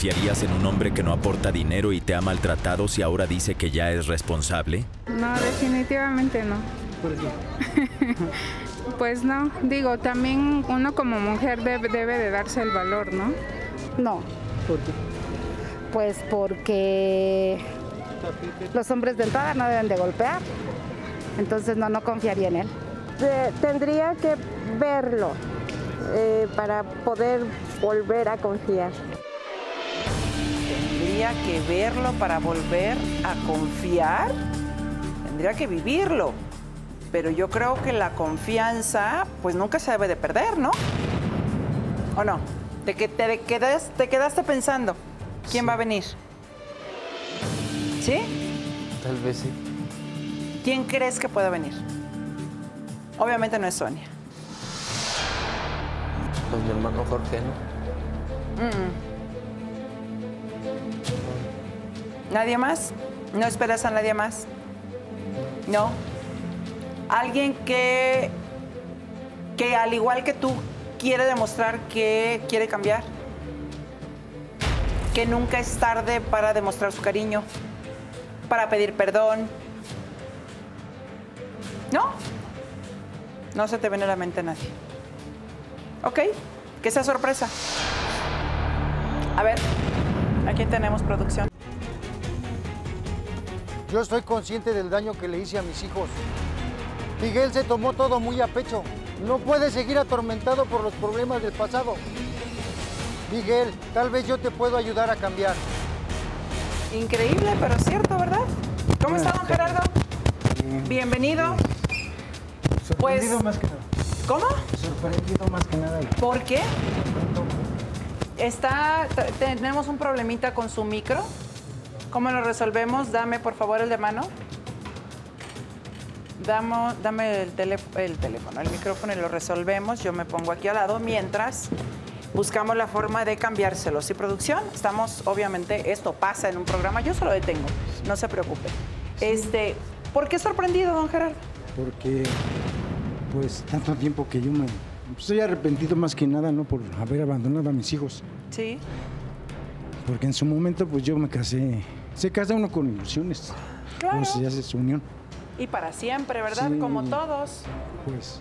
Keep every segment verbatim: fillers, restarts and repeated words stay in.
¿Confiarías en un hombre que no aporta dinero y te ha maltratado si ahora dice que ya es responsable? No, definitivamente no. ¿Por qué? Pues no, digo, también uno como mujer debe, debe de darse el valor, ¿no? No. ¿Por qué? Pues porque los hombres de entrada no deben de golpear, entonces no, no confiaría en él. Eh, tendría que verlo eh, para poder volver a confiar. Tendría que verlo para volver a confiar, tendría que vivirlo, pero yo creo que la confianza pues nunca se debe de perder, ¿no? ¿O no? Te, te, te, quedas, te quedaste pensando, ¿quién sí va a venir? ¿Sí? Tal vez sí. ¿Quién crees que pueda venir? Obviamente no es Sonia. Pues mi hermano Jorge, ¿no? Mm-mm. ¿Nadie más? ¿No esperas a nadie más? No. Alguien que, que al igual que tú, quiere demostrar que quiere cambiar. Que nunca es tarde para demostrar su cariño, para pedir perdón. ¿No? No se te viene a la mente a nadie. Ok, que sea sorpresa. A ver, aquí tenemos producción. Yo estoy consciente del daño que le hice a mis hijos. Miguel se tomó todo muy a pecho. No puede seguir atormentado por los problemas del pasado. Miguel, tal vez yo te puedo ayudar a cambiar. Increíble, pero cierto, ¿verdad? ¿Cómo está, don Gerardo? Bien. Bienvenido. Bien. Sorprendido pues, más que nada. ¿Cómo? Sorprendido más que nada. ¿Por qué? Está, tenemos un problemita con su micro. ¿Cómo lo resolvemos? Dame, por favor, el de mano. Dame, dame el, tele, el teléfono, el micrófono y lo resolvemos. Yo me pongo aquí al lado mientras buscamos la forma de cambiárselo. ¿Sí, producción? Estamos, obviamente, esto pasa en un programa. Yo se lo detengo, no se preocupe. Sí. Este, ¿por qué sorprendido, don Gerardo? Porque, pues, tanto tiempo que yo me estoy arrepentido más que nada, ¿no? Por haber abandonado a mis hijos. Sí. Porque en su momento, pues, yo me casé. Se casa uno con ilusiones. Claro. Uno se hace su unión. Y para siempre, ¿verdad? Sí. Como todos. Pues,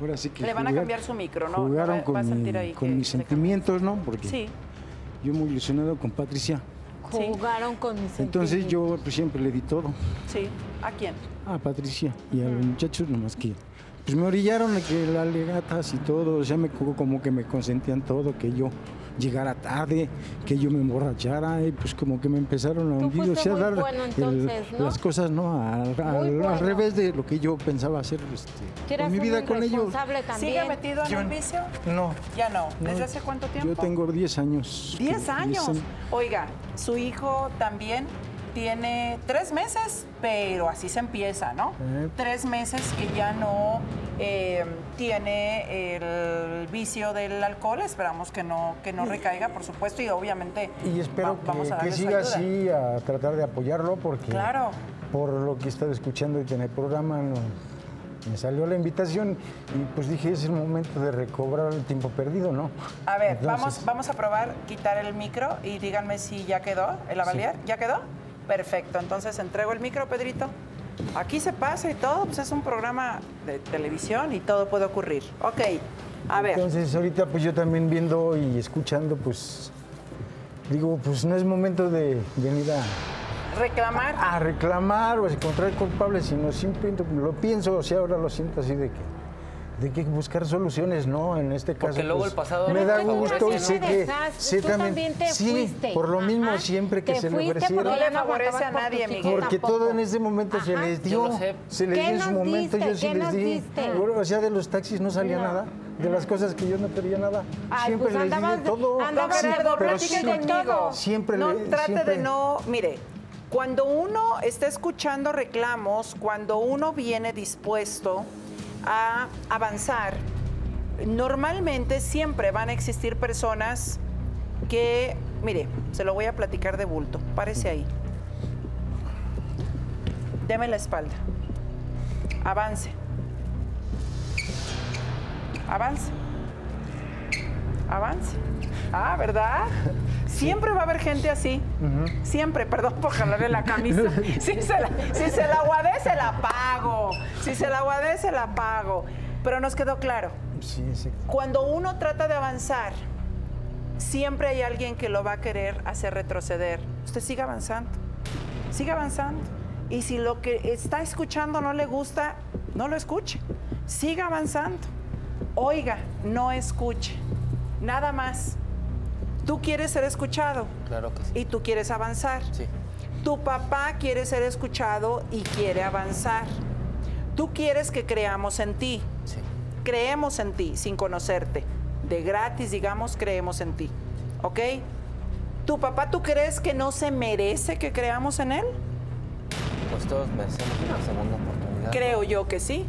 ahora sí que... Le van jugar, a cambiar su micro, ¿no? Jugaron con, va a sentir ahí con que, mis sentimientos, ¿no? Porque sí. Yo muy ilusionado con Patricia. Sí. Jugaron con mis sentimientos. Entonces yo pues, siempre le di todo. Sí. ¿A quién? A Patricia y a mm. los muchachos, nomás que... Pues me orillaron a que las legatas y todo, ya me como que me consentían todo, que yo llegara tarde, que yo me emborrachara, y pues como que me empezaron a hundir, o sea, dar bueno, entonces, el, ¿no? las cosas no al, al, bueno. al revés de lo que yo pensaba hacer este, con mi vida con ellos. ¿Sigue metido en yo, el vicio? No. Ya no. ¿Desde no, hace cuánto tiempo? Yo tengo diez años. ¿diez años? diez años. Oiga, su hijo también tiene tres meses, pero así se empieza, ¿no? Eh. Tres meses que ya no eh, tiene el vicio del alcohol. Esperamos que no, que no recaiga, por supuesto, y obviamente y espero va, que, vamos a darle que siga su ayuda. Así, a tratar de apoyarlo, porque claro. Por lo que he estado escuchando en el programa, no, me salió la invitación y pues dije, es el momento de recobrar el tiempo perdido, ¿no? A ver, Entonces... vamos, vamos a probar quitar el micro y díganme si ya quedó el avalier, sí. ¿Ya quedó? Perfecto, entonces entrego el micro, Pedrito. Aquí se pasa y todo, pues es un programa de televisión y todo puede ocurrir. Ok, a ver. Entonces ahorita pues yo también viendo y escuchando, pues digo, pues no es momento de venir a... ¿Reclamar? A, a reclamar o a encontrar culpables, sino simplemente lo pienso, o sea, ahora lo siento así de que... De que buscar soluciones, ¿no? En este caso. Porque luego pues, el pasado me da gusto y sé que. Sé también. Te sí, fuiste. Por lo mismo ajá. Siempre que te se le ofrecieron. No le favorece a nadie, Miguel. Porque tampoco. Todo en ese momento ajá. Se les dio. Se les dio en su momento. Diste? Yo sí les di. Bueno, o sea, de los taxis no salía no. nada. De las cosas que yo no pedía nada. Ay, siempre pues, les di de todo. Andabas de todo. Siempre le di. No trate de no. Mire. Cuando uno está escuchando reclamos, cuando uno viene dispuesto a avanzar, normalmente siempre van a existir personas que, mire, se lo voy a platicar de bulto, párese ahí, deme la espalda, avance, avance, avance. Ah, ¿verdad? Siempre va a haber gente así. Uh-huh. Siempre, perdón por jalarle la camisa. Si se la, si se la aguadé, se la pago. Si se la aguadé, se la pago. Pero nos quedó claro. Sí, sí. Cuando uno trata de avanzar, siempre hay alguien que lo va a querer hacer retroceder. Usted sigue avanzando. Sigue avanzando. Y si lo que está escuchando no le gusta, no lo escuche. Siga avanzando. Oiga, no escuche. Nada más. Tú quieres ser escuchado. Claro que sí. Y tú quieres avanzar. Sí. Tu papá quiere ser escuchado y quiere avanzar. Tú quieres que creamos en ti. Sí. Creemos en ti sin conocerte. De gratis, digamos, creemos en ti. ¿Ok? ¿Tu papá tú crees que no se merece que creamos en él? Pues todos merecemos una segunda oportunidad. Creo yo que sí.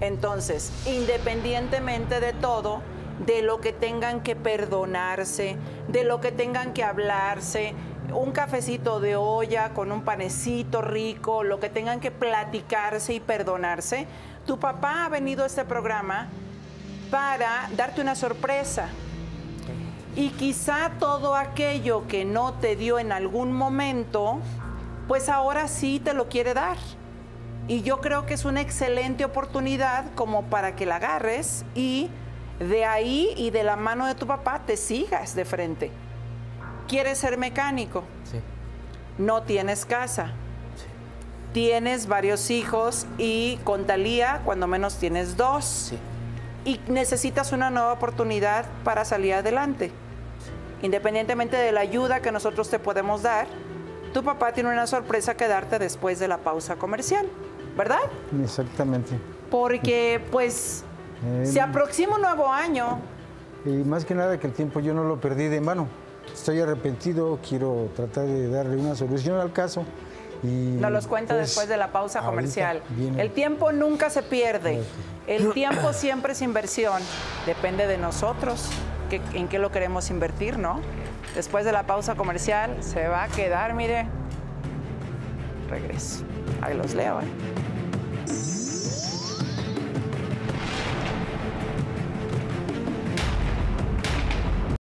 Entonces, independientemente de todo, de lo que tengan que perdonarse, de lo que tengan que hablarse, un cafecito de olla con un panecito rico, lo que tengan que platicarse y perdonarse, tu papá ha venido a este programa para darte una sorpresa. Y quizá todo aquello que no te dio en algún momento, pues ahora sí te lo quiere dar. Y yo creo que es una excelente oportunidad como para que la agarres y de ahí y de la mano de tu papá te sigas de frente. ¿Quieres ser mecánico? Sí. No tienes casa. Sí. Tienes varios hijos y con Talía cuando menos tienes dos. Sí. Y necesitas una nueva oportunidad para salir adelante. Sí. Independientemente de la ayuda que nosotros te podemos dar, tu papá tiene una sorpresa que darte después de la pausa comercial, ¿verdad? Exactamente. Porque pues eh, se aproxima un nuevo año. Y más que nada que el tiempo yo no lo perdí de mano. Estoy arrepentido, quiero tratar de darle una solución al caso. Y nos los cuenta pues, después de la pausa comercial. Viene... El tiempo nunca se pierde. El tiempo siempre es inversión. Depende de nosotros que, en qué lo queremos invertir, ¿no? Después de la pausa comercial se va a quedar, mire. Regreso. Ahí los leo, ¿eh?